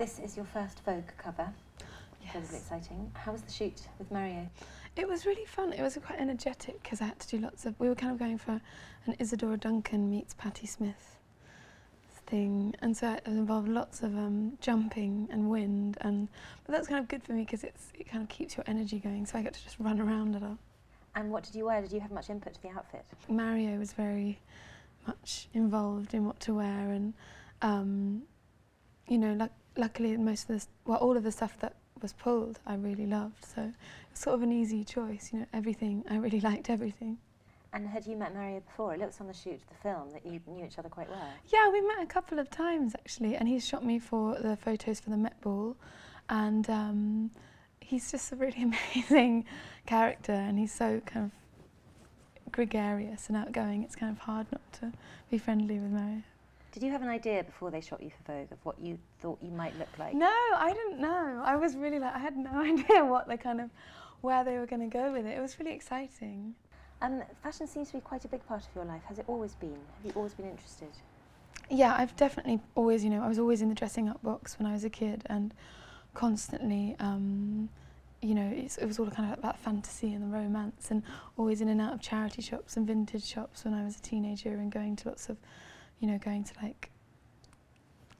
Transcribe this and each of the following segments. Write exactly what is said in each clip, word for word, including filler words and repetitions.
this is your first Vogue cover. Yes. That was exciting. How was the shoot with Mario? It was really fun. It was quite energetic because I had to do lots of... We were kind of going for an Isadora Duncan meets Patti Smith thing. And so it involved lots of um, jumping and wind. And but that's kind of good for me because it's it kind of keeps your energy going. So I got to just run around a lot. And what did you wear? Did you have much input to the outfit? Mario was very much involved in what to wear. And, um, you know, luck luckily most of this... Well, all of the stuff that was pulled I really loved, so it was sort of an easy choice, you know, everything, I really liked everything. And had you met Mario before? It looks on the shoot, the film, that you knew each other quite well. Yeah, we met a couple of times actually, and he's shot me for the photos for the Met Ball, and um, he's just a really amazing character, and he's so kind of gregarious and outgoing, it's kind of hard not to be friendly with Mario. Did you have an idea before they shot you for Vogue of what you thought you might look like? No, I didn't know. I was really like, I had no idea what they kind of, where they were going to go with it. It was really exciting. Um, fashion seems to be quite a big part of your life. Has it always been? Have you always been interested? Yeah, I've definitely always, you know, I was always in the dressing up box when I was a kid, and constantly, um, you know, it's, it was all kind of about fantasy and the romance, and always in and out of charity shops and vintage shops when I was a teenager, and going to lots of, you know, going to like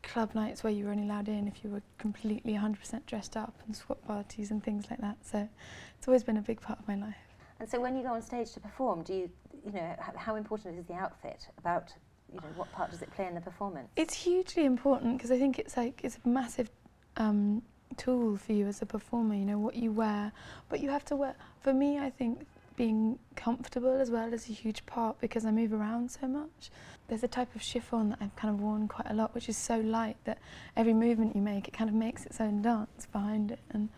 club nights where you were only allowed in if you were completely one hundred percent dressed up, and swap parties and things like that. So it's always been a big part of my life. And so when you go on stage to perform, do you, you know, how important is the outfit? About, you know, what part does it play in the performance? It's hugely important because I think it's like, it's a massive um, tool for you as a performer, you know, what you wear. But you have to wear, for me, I think, being comfortable as well is a huge part because I move around so much. There's a type of chiffon that I've kind of worn quite a lot, which is so light that every movement you make, it kind of makes its own dance behind it. And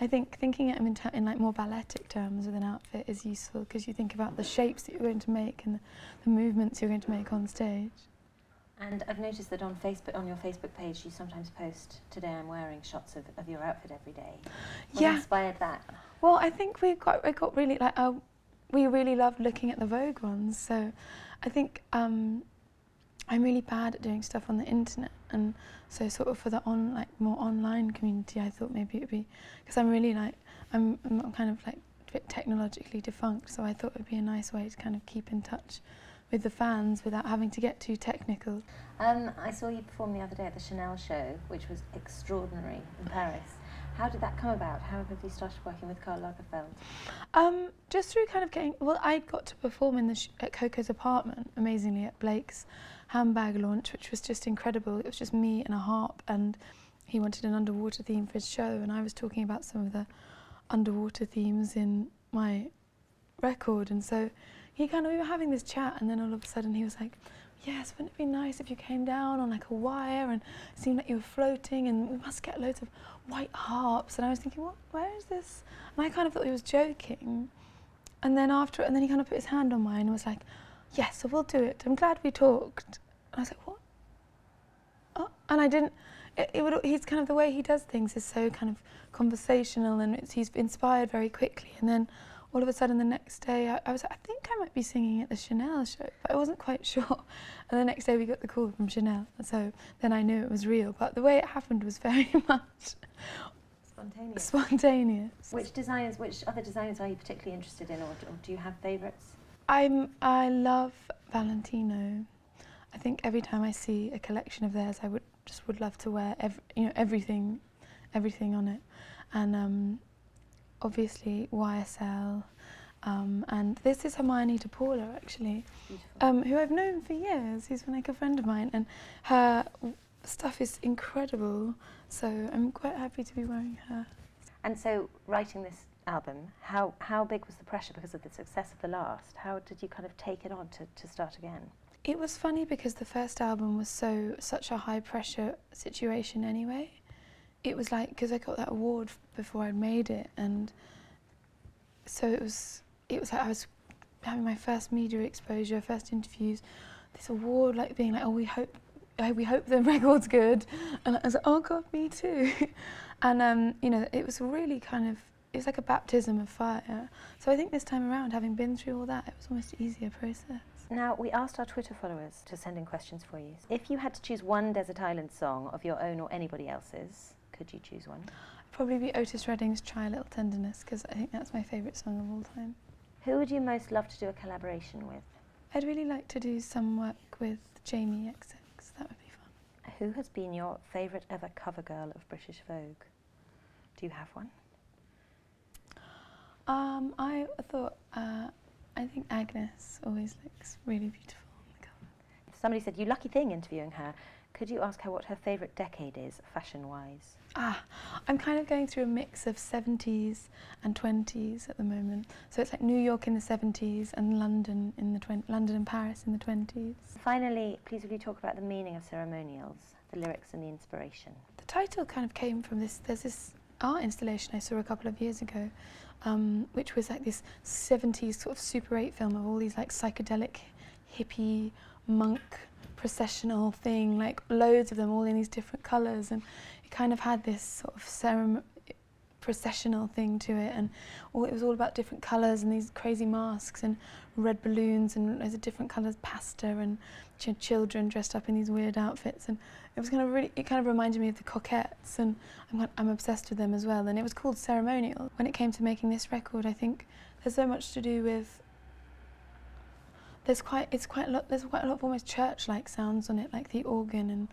I think thinking it in, in like more balletic terms with an outfit is useful because you think about the shapes that you're going to make and the, the movements you're going to make on stage. And I've noticed that on Facebook, on your Facebook page, you sometimes post, today I'm wearing shots of, of your outfit every day. What yeah. inspired that? Well, I think we got, we got really like, uh, we really loved looking at the Vogue ones. So I think um, I'm really bad at doing stuff on the internet, and so sort of for the on like more online community, I thought maybe it'd be because I'm really like I'm, I'm kind of like a bit technologically defunct. So I thought it'd be a nice way to kind of keep in touch with the fans without having to get too technical. Um, I saw you perform the other day at the Chanel show, which was extraordinary in Paris. How did that come about? How have you started working with Karl Lagerfeld? Um, just through kind of getting... Well, I got to perform in the sh at Coco's apartment, amazingly, at Blake's handbag launch, which was just incredible. It was just me and a harp, and he wanted an underwater theme for his show, and I was talking about some of the underwater themes in my record, and so... He kind of, we were having this chat, and then all of a sudden he was like, yes, wouldn't it be nice if you came down on like a wire and seemed like you were floating, and we must get loads of white harps. And I was thinking, what, where is this? And I kind of thought he was joking. And then after, and then he kind of put his hand on mine and was like, yes, so we'll do it. I'm glad we talked. And I was like, what? Oh, and I didn't, it, it would, he's kind of, the way he does things is so kind of conversational, and it's, he's inspired very quickly. And then all of a sudden the next day, I, I was like, I think I might be singing at the Chanel show, but I wasn't quite sure. And the next day we got the call from Chanel, so then I knew it was real. But the way it happened was very much... Spontaneous. Spontaneous. Which designers, which other designers are you particularly interested in, or do, or do you have favourites? I'm, I love Valentino. I think every time I see a collection of theirs, I would just would love to wear every, you know, everything, everything on it. And, um, obviously Y S L, um, and this is Hermione De Paula, actually, um, who I've known for years. He's been like a friend of mine, and her stuff is incredible, so I'm quite happy to be wearing her. And so, writing this album, how, how big was the pressure because of the success of the last? How did you kind of take it on to, to start again? It was funny because the first album was so such a high-pressure situation anyway. It was like, because I got that award before I made it, and so it was, it was like I was having my first media exposure, first interviews, this award, like being like, oh, we hope, oh, we hope the record's good, and I was like, oh God, me too. And um, you know, it was really kind of, it was like a baptism of fire. So I think this time around, having been through all that, it was almost an easier process. Now, we asked our Twitter followers to send in questions for you. If you had to choose one desert island song of your own or anybody else's, could you choose one? Probably be Otis Redding's Try a Little Tenderness, because I think that's my favourite song of all time. Who would you most love to do a collaboration with? I'd really like to do some work with Jamie X X, that would be fun. Who has been your favourite ever cover girl of British Vogue? Do you have one? Um, I thought, uh, I think Agnes always looks really beautiful on the cover. Somebody said, you lucky thing interviewing her. Could you ask her what her favourite decade is, fashion-wise? Ah, I'm kind of going through a mix of seventies and twenties at the moment. So it's like New York in the seventies and London in the twen London and Paris in the twenties. Finally, please will you talk about the meaning of Ceremonials, the lyrics and the inspiration? The title kind of came from this, there's this art installation I saw a couple of years ago, um, which was like this seventies sort of Super eight film of all these like psychedelic hippie monk processional thing, like loads of them all in these different colours, and it kind of had this sort of ceremony processional thing to it, and all, it was all about different colours and these crazy masks and red balloons and loads of different colours, pasta and ch children dressed up in these weird outfits, and it was kind of really, it kind of reminded me of the Coquettes, and I'm, I'm obsessed with them as well, and it was called Ceremonial. When it came to making this record, I think there's so much to do with, there's quite, it's quite a lot, there's quite a lot of almost church-like sounds on it, like the organ, and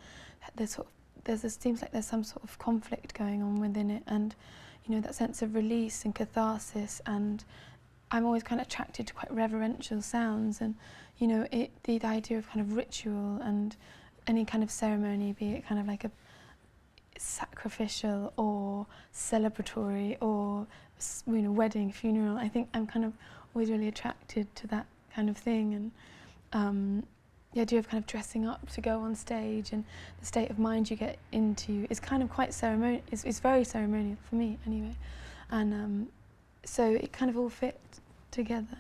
there's sort of, there's, it seems like there's some sort of conflict going on within it, and you know, that sense of release and catharsis, and I'm always kind of attracted to quite reverential sounds, and you know, it, the, the idea of kind of ritual and any kind of ceremony, be it kind of like a sacrificial or celebratory or, you know, wedding, funeral, I think I'm kind of always really attracted to that kind of thing, and um, the idea of kind of dressing up to go on stage and the state of mind you get into is kind of quite ceremonial, it's, it's very ceremonial for me anyway, and um, so it kind of all fit together.